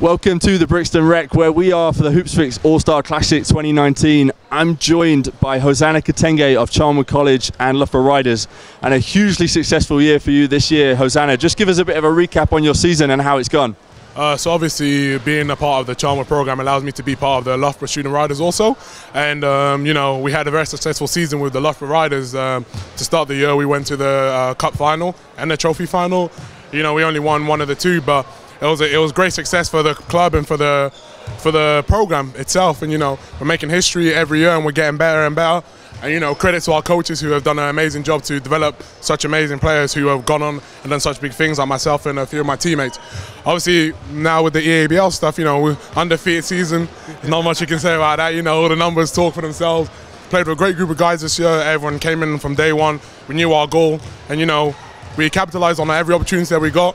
Welcome to the Brixton Rec, where we are for the Hoopsfix All-Star Classic 2019. I'm joined by Hosana Kitenge of Charnwood College and Loughborough Riders, and a hugely successful year for you this year. Hosana, just give us a bit of a recap on your season and how it's gone. So obviously being a part of the Charnwood program allows me to be part of the Loughborough Student Riders also, and you know, we had a very successful season with the Loughborough Riders. To start the year we went to the cup final and the trophy final. You know, we only won one of the two, but it was great success for the club and for the program itself. And you know, we're making history every year and we're getting better and better. And you know, credit to our coaches who have done an amazing job to develop such amazing players who have gone on and done such big things, like myself and a few of my teammates. Obviously, now with the EABL stuff, you know, undefeated season, not much you can say about that. You know, all the numbers talk for themselves. Played with a great group of guys this year. Everyone came in from day one. We knew our goal, and you know, we capitalised on every opportunity that we got.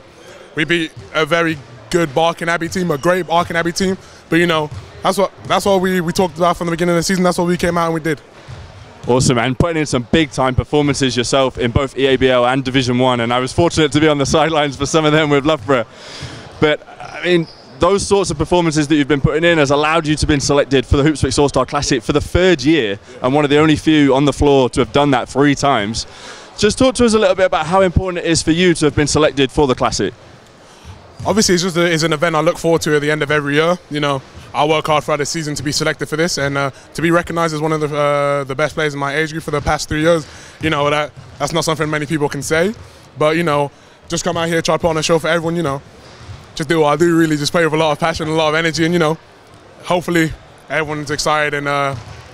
We beat a very good Barking Abbey team, a great Barking Abbey team. But you know, that's what we talked about from the beginning of the season. That's what we came out and we did. Awesome, and putting in some big time performances yourself in both EABL and Division 1, and I was fortunate to be on the sidelines for some of them with Loughborough. But I mean, those sorts of performances that you've been putting in has allowed you to be selected for the Hoopsfix All-Star Classic for the third year, and one of the only few on the floor to have done that 3 times. Just talk to us a little bit about how important it is for you to have been selected for the Classic. Obviously, it's an event I look forward to at the end of every year. You know, I work hard throughout the season to be selected for this, and to be recognised as one of the best players in my age group for the past 3 years. You know, that's not something many people can say. But you know, just come out here, try to put on a show for everyone. You know, just do what I do. Really, just play with a lot of passion, a lot of energy, and you know, hopefully everyone's excited and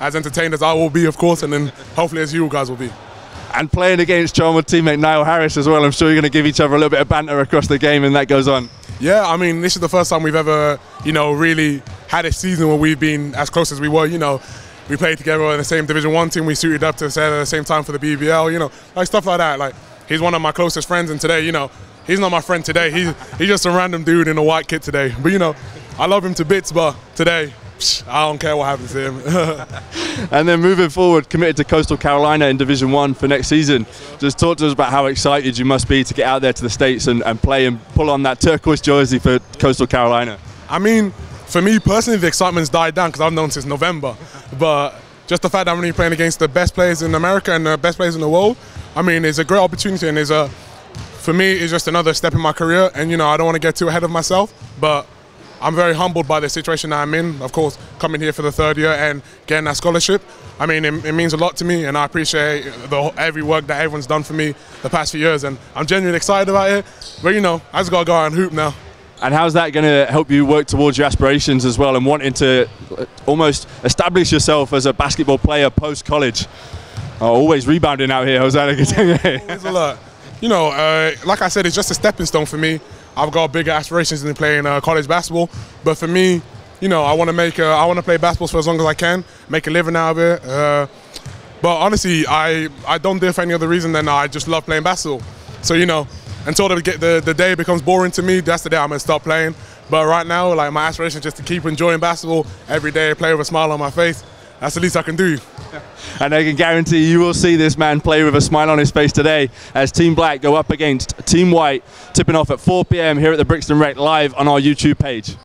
as entertained as I will be, of course, and then hopefully as you guys will be. And playing against Charnwood teammate Niall Harris as well, I'm sure you're going to give each other a little bit of banter across the game and that goes on. Yeah, I mean, this is the first time we've ever, you know, really had a season where we've been as close as we were. You know, we played together in the same Division 1 team, we suited up to at the same time for the BBL, you know, like stuff like that. Like, he's one of my closest friends, and today, you know, he's not my friend today, he's just a random dude in a white kit today. But you know, I love him to bits, but today, I don't care what happens to him. And then moving forward, committed to Coastal Carolina in Division 1 for next season. Just talk to us about how excited you must be to get out there to the States and play and pull on that turquoise jersey for Coastal Carolina. I mean, for me personally, the excitement's died down because I've known since November. But just the fact that I'm really playing against the best players in America and the best players in the world, I mean, it's a great opportunity, and for me, it's just another step in my career. And you know, I don't want to get too ahead of myself, but I'm very humbled by the situation that I'm in. Of course, coming here for the third year and getting that scholarship, I mean, it means a lot to me, and I appreciate every work that everyone's done for me the past few years, and I'm genuinely excited about it. But you know, I just gotta go out and hoop now. And how's that gonna help you work towards your aspirations as well, and wanting to almost establish yourself as a basketball player post-college? Always rebounding out here, Hosana Kitenge. Always alert. You know, like I said, it's just a stepping stone for me. I've got bigger aspirations than playing college basketball, but for me, you know, I want to play basketball for as long as I can, make a living out of it. But honestly, I don't do it for any other reason than I just love playing basketball. So you know, until the day becomes boring to me, that's the day I'm gonna stop playing. But right now, like, my aspiration is just to keep enjoying basketball every day, play with a smile on my face. That's the least I can do. And I can guarantee you will see this man play with a smile on his face today as Team Black go up against Team White, tipping off at 4 p.m. here at the Brixton Rec, live on our YouTube page.